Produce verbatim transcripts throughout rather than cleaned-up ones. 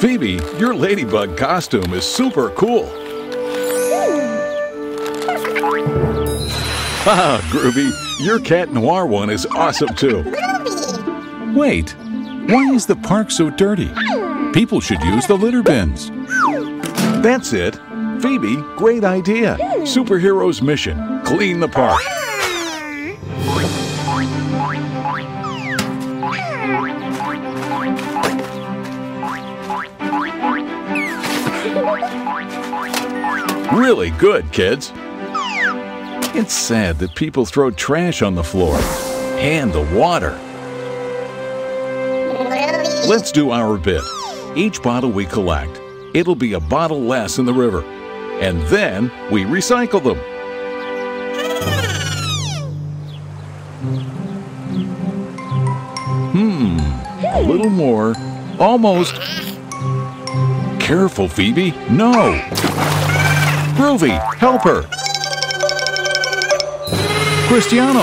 Phoebe, your ladybug costume is super cool. Ah, Groovy, your Cat Noir one is awesome too. Wait, why is the park so dirty? People should use the litter bins. That's it. Phoebe, great idea. Superhero's mission, clean the park. Really good, kids. It's sad that people throw trash on the floor and the water. Let's do our bit. Each bottle we collect, it'll be a bottle less in the river. And then we recycle them. Hmm, a little more. Almost. Careful, Phoebe. No. Groovy, help her. Cristiano.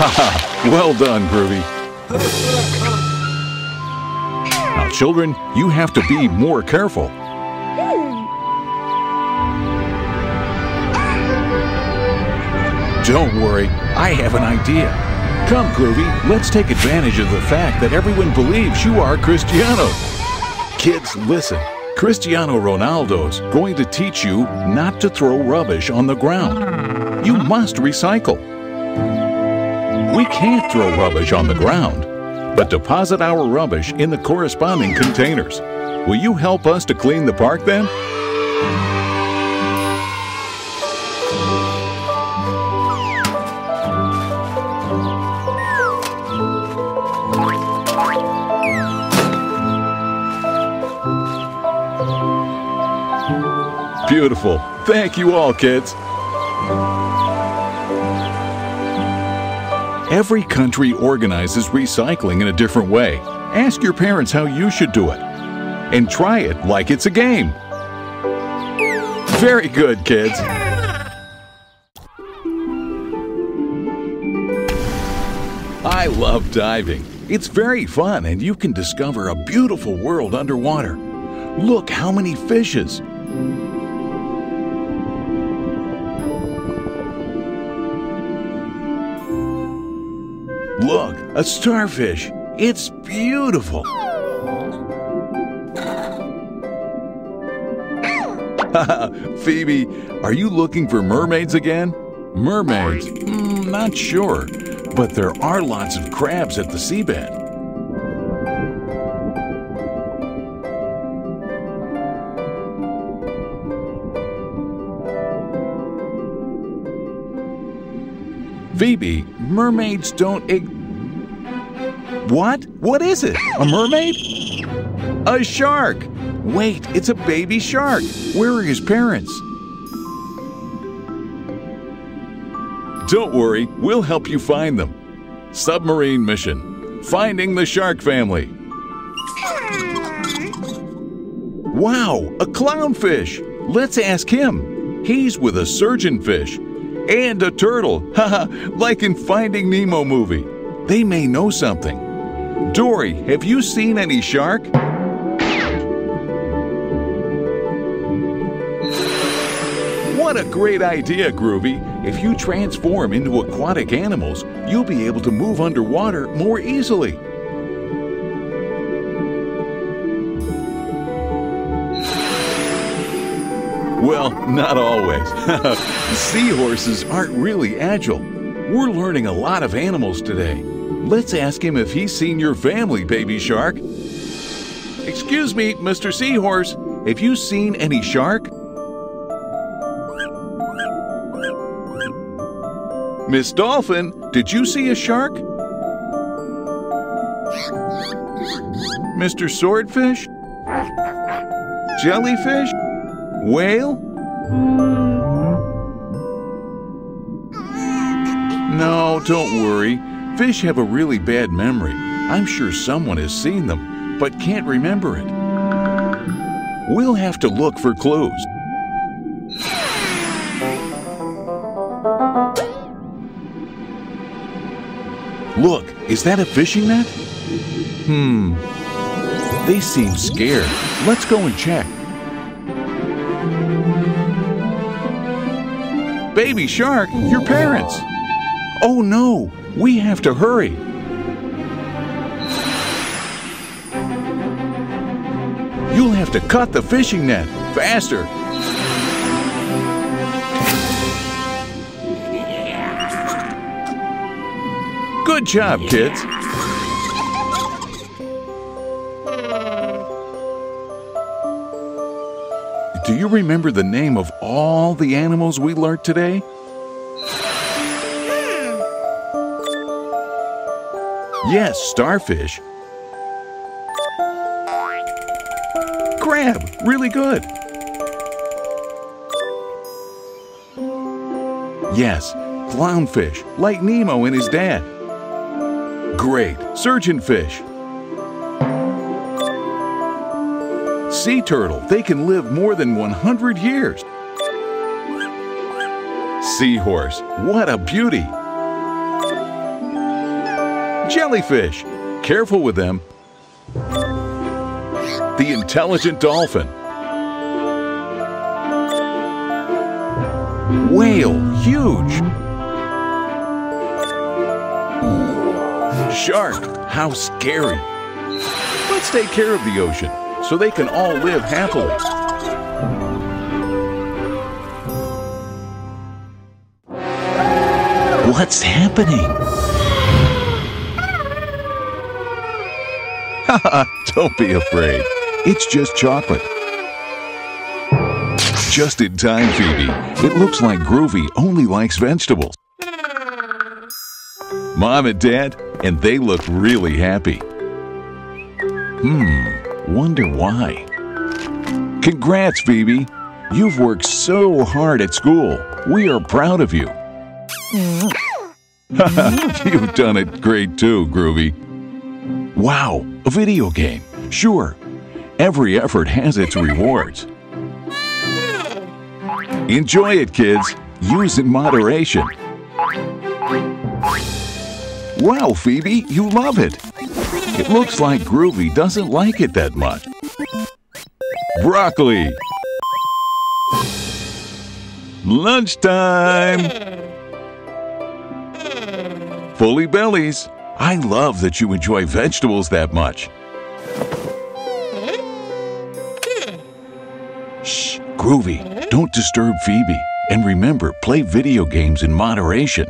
Haha, well done, Groovy. Now, children, you have to be more careful. Don't worry, I have an idea. Come, Groovy, let's take advantage of the fact that everyone believes you are Cristiano. Kids, listen. Cristiano Ronaldo's going to teach you not to throw rubbish on the ground. You must recycle. We can't throw rubbish on the ground, but deposit our rubbish in the corresponding containers. Will you help us to clean the park then? Beautiful. Thank you all, kids. Every country organizes recycling in a different way. Ask your parents how you should do it. And try it like it's a game. Very good, kids. I love diving. It's very fun, and you can discover a beautiful world underwater. Look how many fishes. Look, a starfish. It's beautiful. Phoebe, are you looking for mermaids again? Mermaids? Mm, not sure, but there are lots of crabs at the seabed. Phoebe, mermaids don't ex- What? What is it? A mermaid? A shark! Wait, it's a baby shark. Where are his parents? Don't worry, we'll help you find them. Submarine mission, finding the shark family. Wow, a clownfish. Let's ask him. He's with a surgeonfish. And a turtle, haha, like in Finding Nemo movie. They may know something. Dory, have you seen any shark? What a great idea, Groovy. If you transform into aquatic animals, you'll be able to move underwater more easily. Well, not always. Seahorses aren't really agile. We're learning a lot of animals today. Let's ask him if he's seen your family, baby shark. Excuse me, Mister Seahorse. Have you seen any shark? Miss Dolphin, did you see a shark? Mister Swordfish? Jellyfish? Whale? No, don't worry. Fish have a really bad memory. I'm sure someone has seen them, but can't remember it. We'll have to look for clues. Look, is that a fishing net? Hmm. They seem scared. Let's go and check. Baby shark, your parents. Oh no, we have to hurry. You'll have to cut the fishing net. Faster. Good job, kids. Do you remember the name of all the animals we learned today? Yes, starfish. Crab, really good. Yes, clownfish, like Nemo and his dad. Great, surgeonfish. Sea turtle, they can live more than one hundred years. Seahorse, what a beauty. Jellyfish, careful with them. The intelligent dolphin. Whale, huge. Shark, how scary. Let's take care of the ocean so they can all live happily. What's happening? Haha, don't be afraid. It's just chocolate. Just in time, Phoebe. It looks like Groovy only likes vegetables. Mom and Dad, and they look really happy. Hmm, wonder why. Congrats, Phoebe. You've worked so hard at school. We are proud of you. You've done it great too, Groovy. Wow, a video game. Sure. Every effort has its rewards. Enjoy it, kids. Use in moderation. Wow, Phoebe, you love it. It looks like Groovy doesn't like it that much. Broccoli. Lunchtime. Fully bellies. I love that you enjoy vegetables that much. Shh, Groovy, don't disturb Phoebe. And remember, play video games in moderation.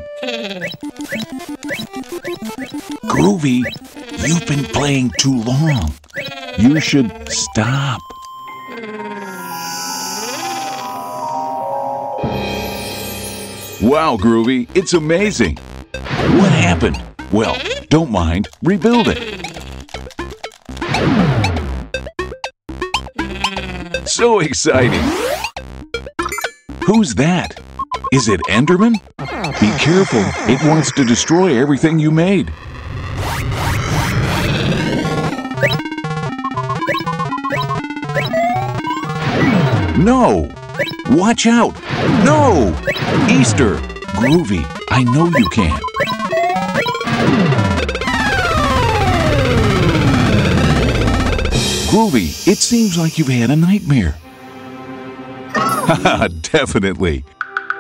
Groovy, you've been playing too long. You should stop. Wow, Groovy, it's amazing. What happened? Well, don't mind, rebuild it. So exciting! Who's that? Is it Enderman? Be careful, it wants to destroy everything you made. No! Watch out! No! Easter! Groovy, I know you can. Groovy, it seems like you've had a nightmare. Haha, definitely.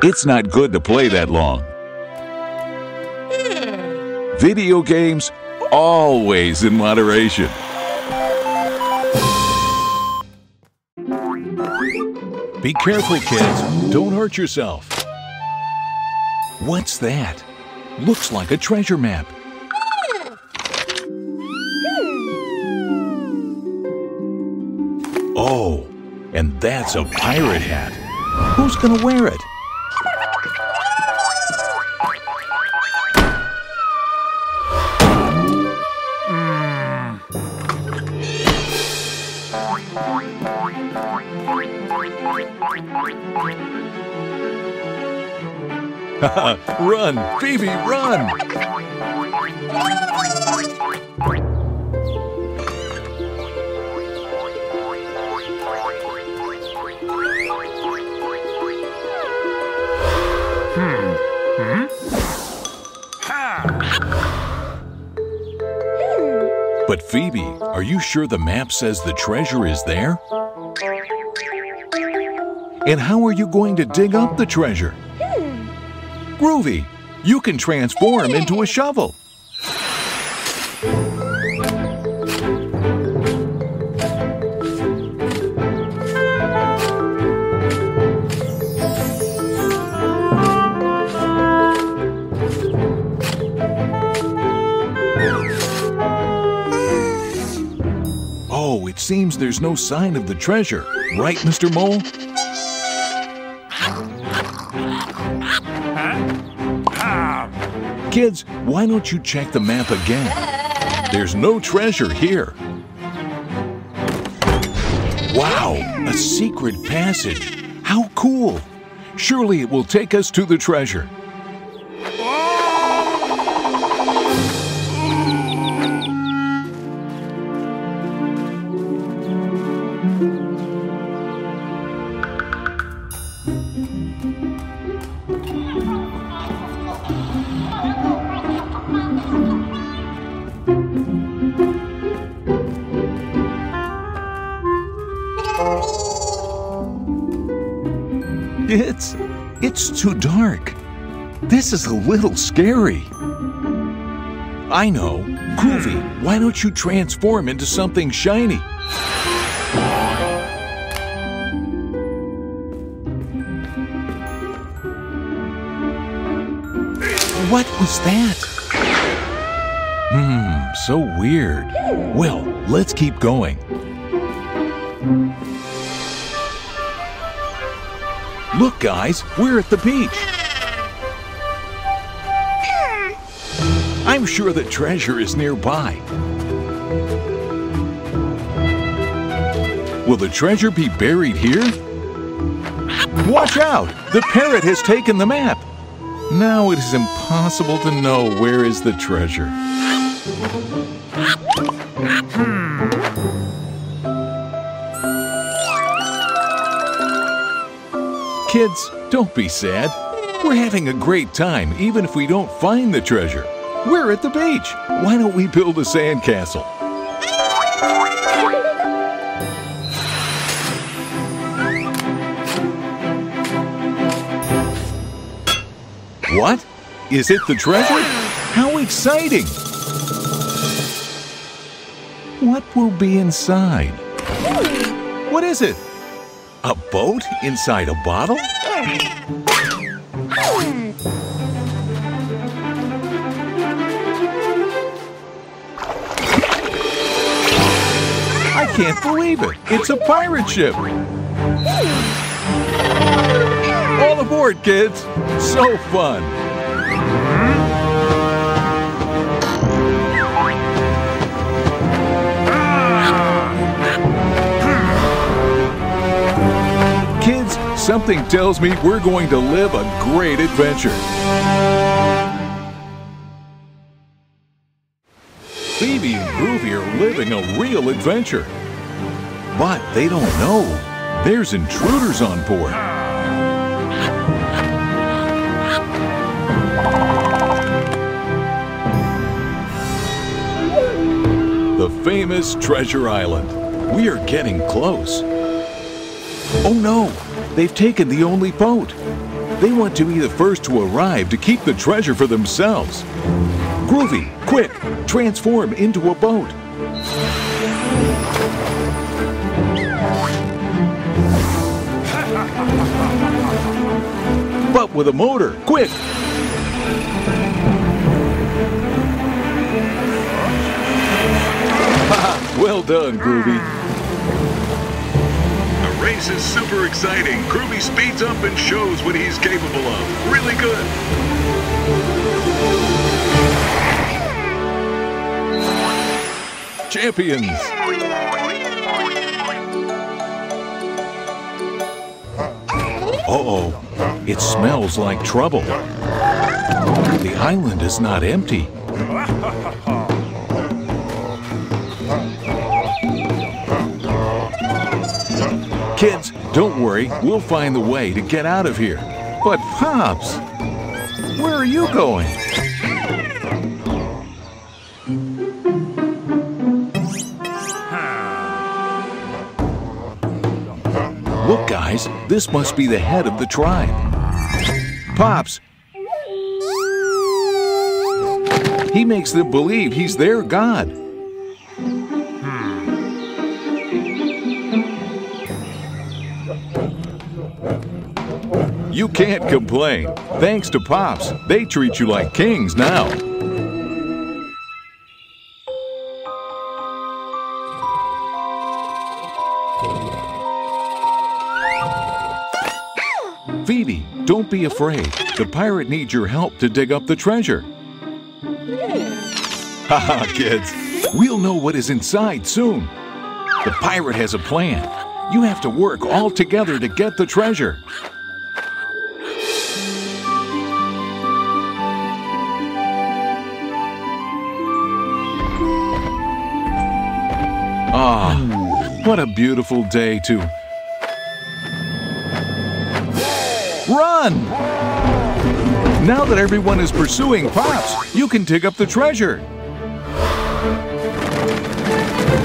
It's not good to play that long. Video games, always in moderation. Be careful, kids. Don't hurt yourself. What's that? Looks like a treasure map. Oh, and that's a pirate hat. Who's gonna wear it? Run, Phoebe, run! But Phoebe, are you sure the map says the treasure is there? And how are you going to dig up the treasure? Hmm. Groovy, you can transform into a shovel. Oh, it seems there's no sign of the treasure, right, Mister Mole? Kids, why don't you check the map again? There's no treasure here. Wow, a secret passage. How cool. Surely it will take us to the treasure. It's, it's too dark. This is a little scary. I know. Groovy, why don't you transform into something shiny? What was that? Hmm, so weird. Well, let's keep going. Look, guys, we're at the beach. I'm sure the treasure is nearby. Will the treasure be buried here? Watch out! The parrot has taken the map. Now it is impossible to know where is the treasure. Kids, don't be sad. We're having a great time, even if we don't find the treasure. We're at the beach. Why don't we build a sandcastle? What? Is it the treasure? How exciting! What will be inside? What is it? A boat inside a bottle? I can't believe it! It's a pirate ship! All aboard, kids! So fun! Something tells me we're going to live a great adventure. Phoebe and Groovy are living a real adventure. But they don't know. There's intruders on board. The famous Treasure Island. We are getting close. Oh no! They've taken the only boat. They want to be the first to arrive to keep the treasure for themselves. Groovy, quick, transform into a boat. But with a motor, quick. Well done, Groovy. Race is super exciting. Groovy speeds up and shows what he's capable of. Really good. Champions. Uh-oh. It smells like trouble. The island is not empty. Kids, don't worry, we'll find the way to get out of here. But Pops, where are you going? eyes, this must be the head of the tribe. Pops! He makes them believe he's their god. You can't complain. Thanks to Pops, they treat you like kings now. Phoebe, don't be afraid. The pirate needs your help to dig up the treasure. Haha, kids. We'll know what is inside soon. The pirate has a plan. You have to work all together to get the treasure. Ah, what a beautiful day to run! Now that everyone is pursuing Pops, you can dig up the treasure.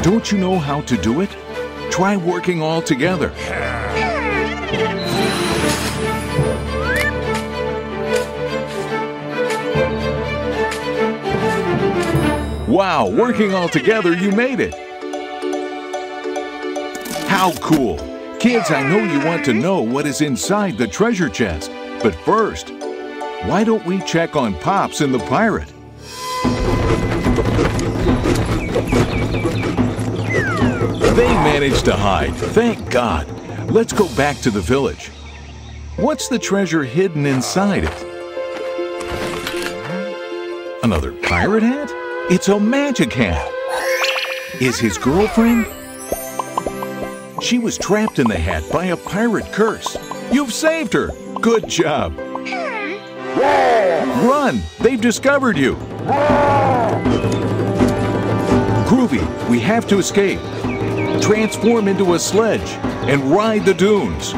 Don't you know how to do it? Try working all together. Wow, working all together, you made it. How cool! Kids, I know you want to know what is inside the treasure chest. But first, why don't we check on Pops and the pirate? They managed to hide, thank God. Let's go back to the village. What's the treasure hidden inside it? Another pirate hat? It's a magic hat. Is his girlfriend? She was trapped in the hat by a pirate curse. You've saved her. Good job. Run! They've discovered you. Groovy, we have to escape. Transform into a sledge and ride the dunes.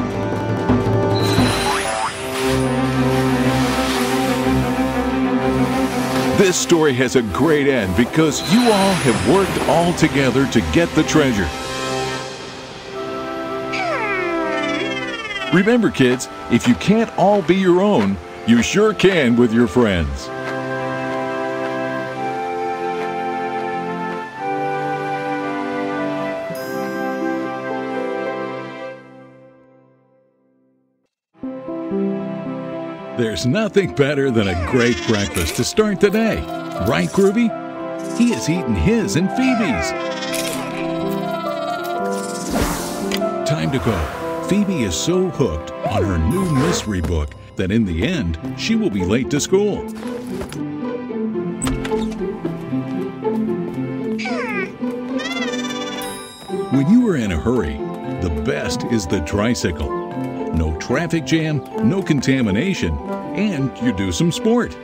This story has a great end because you all have worked all together to get the treasure. Remember, kids, if you can't all be your own, you sure can with your friends. There's nothing better than a great breakfast to start the day. Right, Groovy? He has eaten his and Phoebe's. Time to go. Phoebe is so hooked on her new mystery book that in the end, she will be late to school. When you are in a hurry, the best is the tricycle. No traffic jam, no contamination, and you do some sport.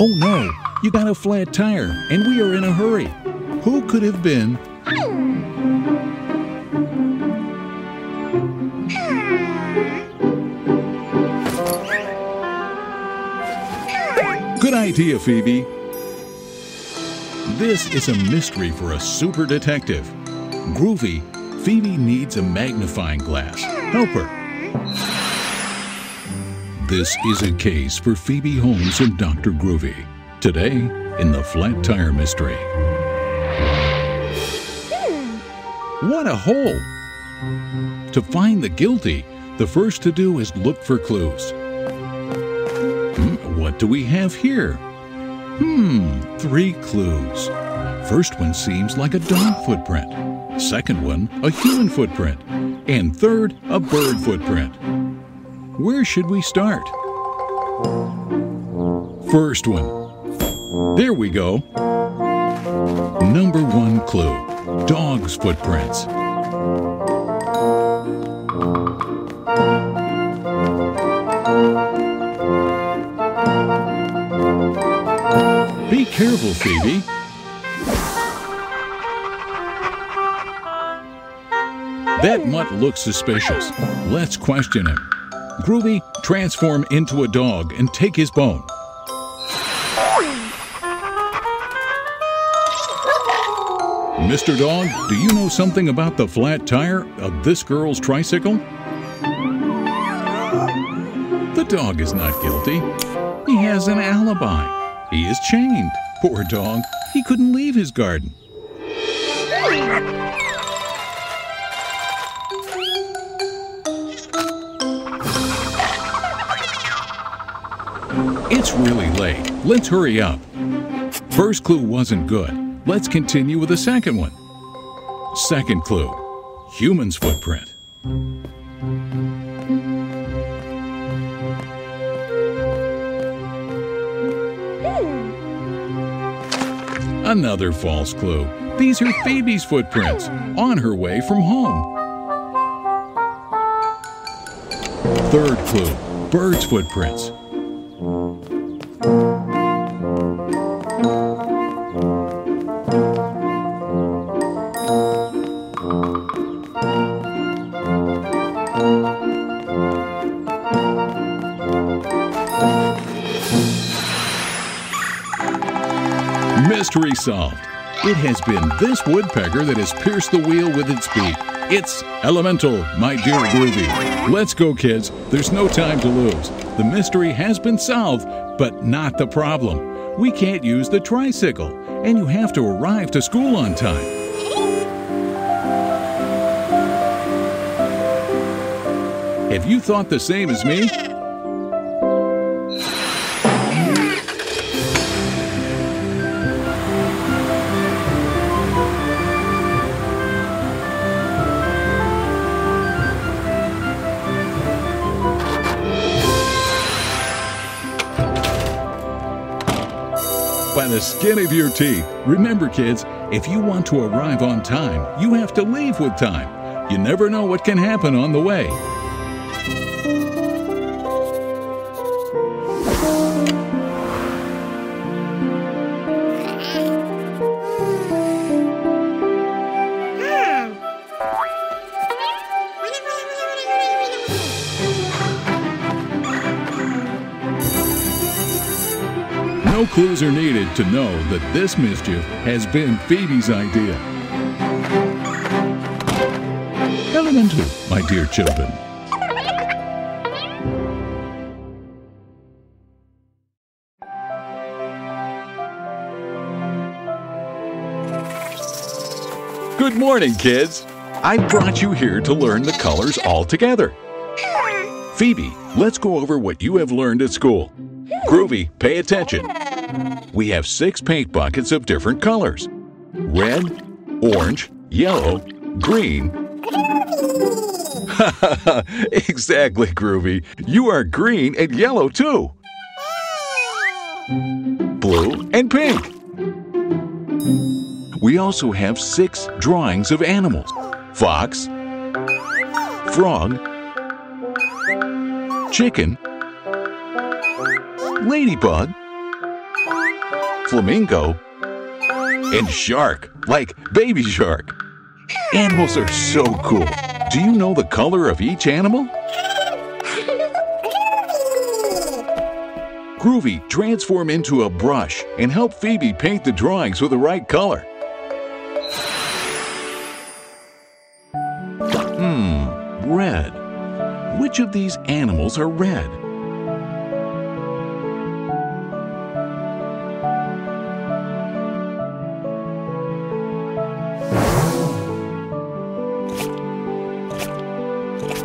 Oh no, you got a flat tire and we are in a hurry. Who could have been? Good idea, Phoebe. This is a mystery for a super detective. Groovy, Phoebe needs a magnifying glass. Help her. This is a case for Phoebe Holmes and Doctor Groovy. Today, in the flat tire mystery. What a hole! To find the guilty, the first to do is look for clues. What do we have here? Hmm, three clues. First one seems like a dog footprint. Second one, a human footprint. And third, a bird footprint. Where should we start? First one. There we go. Number one clue, dog's footprints. Be careful, Phoebe. That mutt looks suspicious. Let's question him. Groovy, transform into a dog and take his bone. Mister Dog, do you know something about the flat tire of this girl's tricycle? The dog is not guilty. He has an alibi. He is chained. Poor dog. He couldn't leave his garden. It's really late. Let's hurry up. First clue wasn't good. Let's continue with the second one. Second clue, human's footprint. Another false clue. These are Phoebe's footprints on her way from home. Third clue, bird's footprints. Mystery solved. It has been this woodpecker that has pierced the wheel with its beak. It's elemental, my dear Groovy. Let's go, kids. There's no time to lose. The mystery has been solved, but not the problem. We can't use the tricycle, and you have to arrive to school on time. Have you thought the same as me? By the skin of your teeth. Remember, kids, if you want to arrive on time, you have to leave with time. You never know what can happen on the way. No clues are needed to know that this mischief has been Phoebe's idea. Elemental, my dear children. Good morning, kids. I brought you here to learn the colors all together. Phoebe, let's go over what you have learned at school. Groovy, pay attention. We have six paint buckets of different colors. Red, orange, yellow, green. Exactly, Groovy. You are green and yellow too. Blue and pink. We also have six drawings of animals. Fox, frog, chicken, ladybug, flamingo, and shark, like baby shark. Animals are so cool. Do you know the color of each animal? Groovy, transform into a brush and help Phoebe paint the drawings with the right color. Hmm, red. Which of these animals are red?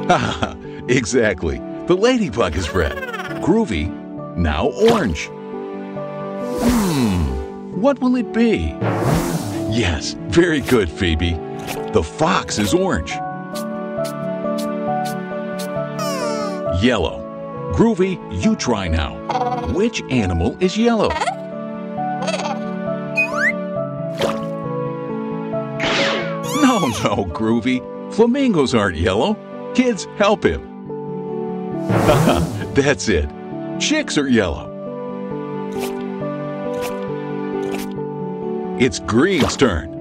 Haha, exactly. The ladybug is red. Groovy, now orange. Hmm, what will it be? Yes, very good, Phoebe. The fox is orange. Yellow. Groovy, you try now. Which animal is yellow? No, no, Groovy. Flamingos aren't yellow. Kids, help him. That's it. Chicks are yellow. It's Green's turn.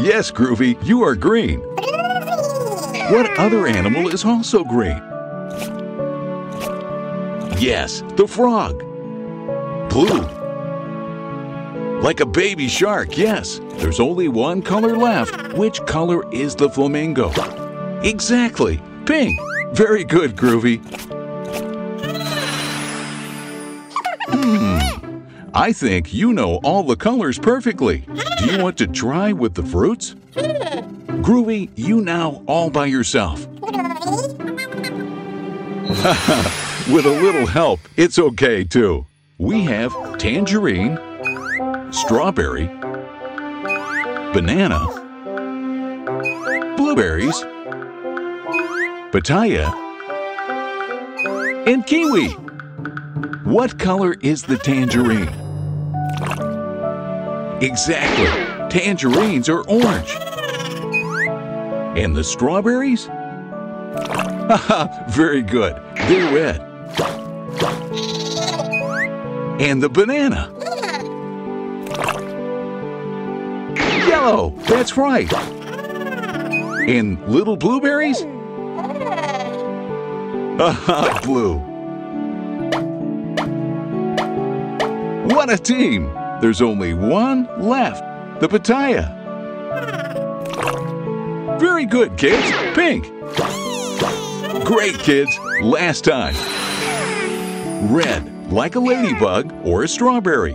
Yes, Groovy, you are green. What other animal is also green? Yes, the frog. Blue. Like a baby shark, yes. There's only one color left. Which color is the flamingo? Exactly. Pink. Very good, Groovy. Hmm. I think you know all the colors perfectly. Do you want to try with the fruits? Groovy, you now all by yourself. With a little help, it's okay too. We have tangerine, strawberry, banana, blueberries, pitaya, and kiwi. What color is the tangerine? Exactly. Tangerines are orange. And the strawberries? Haha, very good. They're red. And the banana? Yellow. That's right. And little blueberries? Haha, blue. What a team! There's only one left, the pitaya. Very good, kids. Pink. Great, kids. Last time. Red, like a ladybug or a strawberry.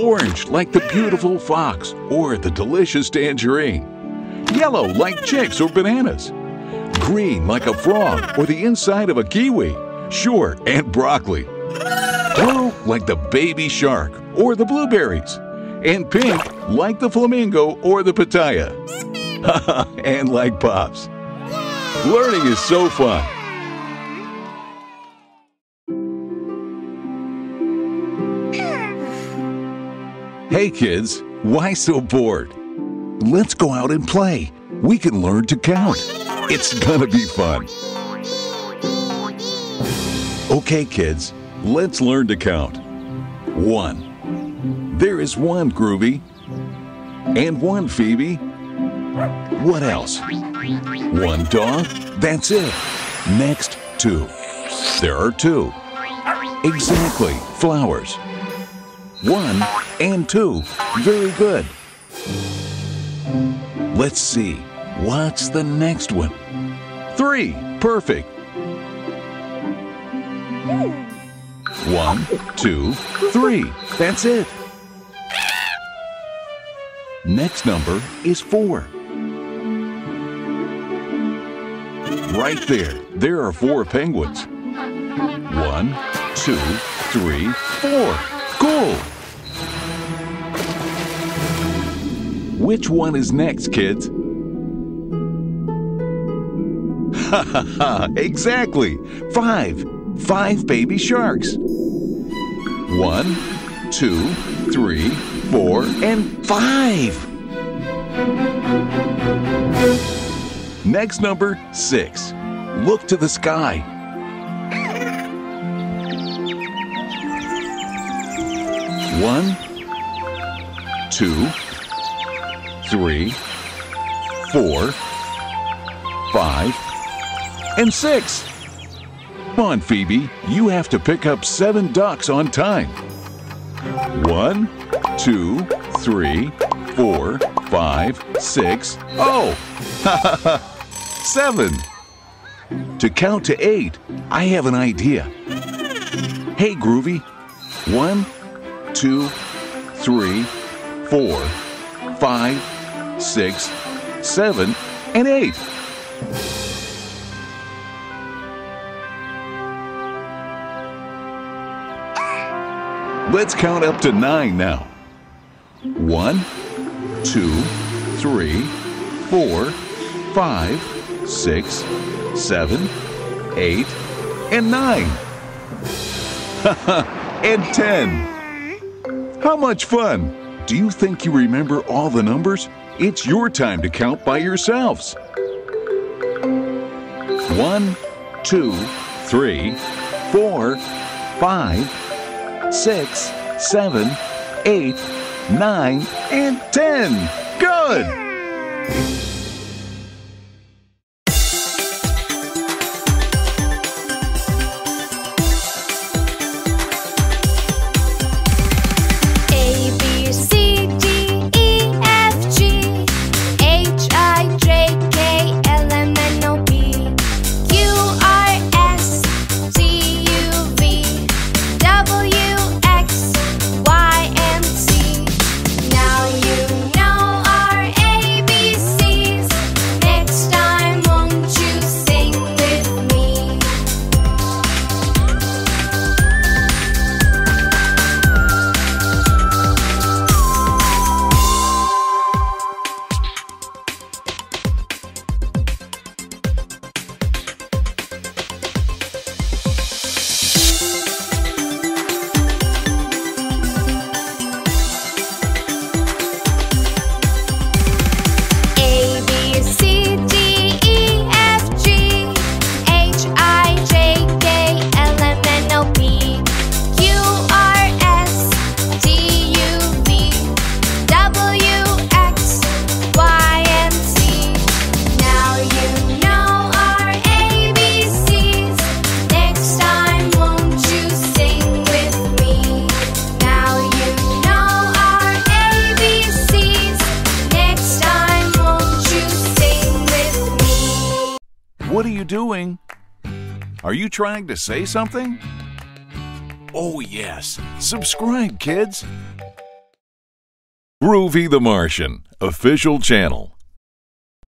Orange, like the beautiful fox or the delicious tangerine. Yellow, like chicks or bananas. Green, like a frog or the inside of a kiwi. Sure, and broccoli. Blue, like the baby shark or the blueberries. And pink, like the flamingo or the pitaya. And like Pops. Learning is so fun. Hey kids, why so bored? Let's go out and play. We can learn to count. It's gonna be fun. Okay kids, let's learn to count. One. There is one, Groovy. And one, Phoebe. What else? One dog. That's it. Next, two. There are two. Exactly. Flowers. One and two. Very good. Let's see. What's the next one? Three. Perfect. One, two, three. That's it. Next number is four. Right there, there are four penguins. One, two, three, four. Cool! Which one is next, kids? Ha ha ha! Exactly! Five! Five baby sharks! One, two, three, four, and five! Next number, six. Look to the sky. One, two, three, four, five, and six. Come on, Phoebe. You have to pick up seven ducks on time. One, two, three, four, five, six, oh! Ha ha ha! Seven. To count to eight, I have an idea. Hey, Groovy. One, two, three, four, five, six, seven, and eight. Let's count up to nine now. One, two, three, four, five, six, seven, eight, and nine. And ten. How much fun! Do you think you remember all the numbers? It's your time to count by yourselves. One, two, three, four, five, six, seven, eight, nine, and ten. Good! you doing? Are you trying to say something? Oh yes, subscribe kids! Groovy the Martian, official channel.